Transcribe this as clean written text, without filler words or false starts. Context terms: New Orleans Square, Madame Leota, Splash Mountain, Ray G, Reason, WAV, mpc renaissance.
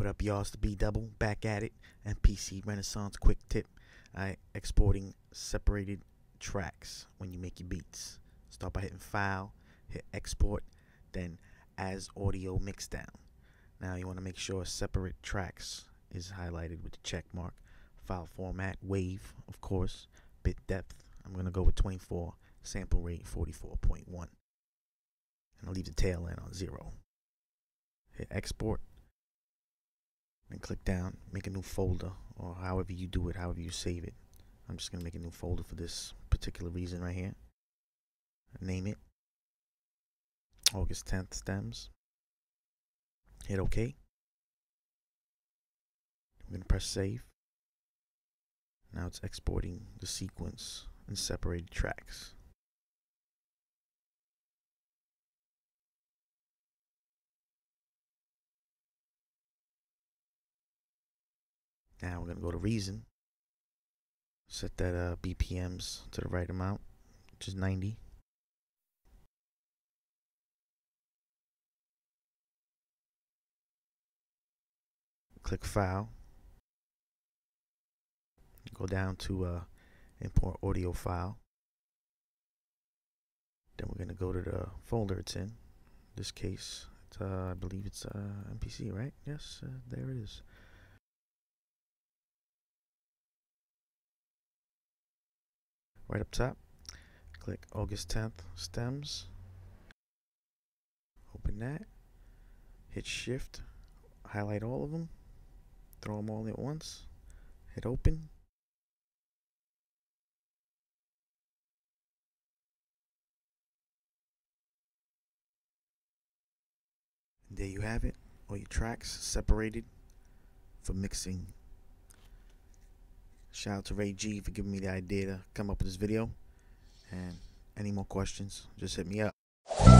What up, y'all? It's the B Double back at it, and PC Renaissance quick tip. Exporting separated tracks when you make your beats. Start by hitting File, hit Export, then As Audio Mixdown. Now you want to make sure separate tracks is highlighted with the check mark. File format, WAV, of course. Bit depth, I'm going to go with 24. Sample rate, 44.1. And I'll leave the tail end on 0. Hit Export. And click down, make a new folder, or however you do it, however you save it. I'm just going to make a new folder for this particular reason right here. Name it August 10th Stems. Hit OK. I'm going to press save. Now it's exporting the sequence in separated tracks. Now we're going to go to Reason. Set that BPMs to the right amount, which is 90. Click File. Go down to Import Audio File. Then we're going to go to the folder it's in. In this case, it's, I believe it's MPC, right? Yes, there it is. Right up top, click August 10th Stems, open that, hit Shift, highlight all of them, throw them all at once, hit Open, and there you have it, all your tracks separated for mixing. Shout out to Ray G for giving me the idea to come up with this video. And any more questions, just hit me up.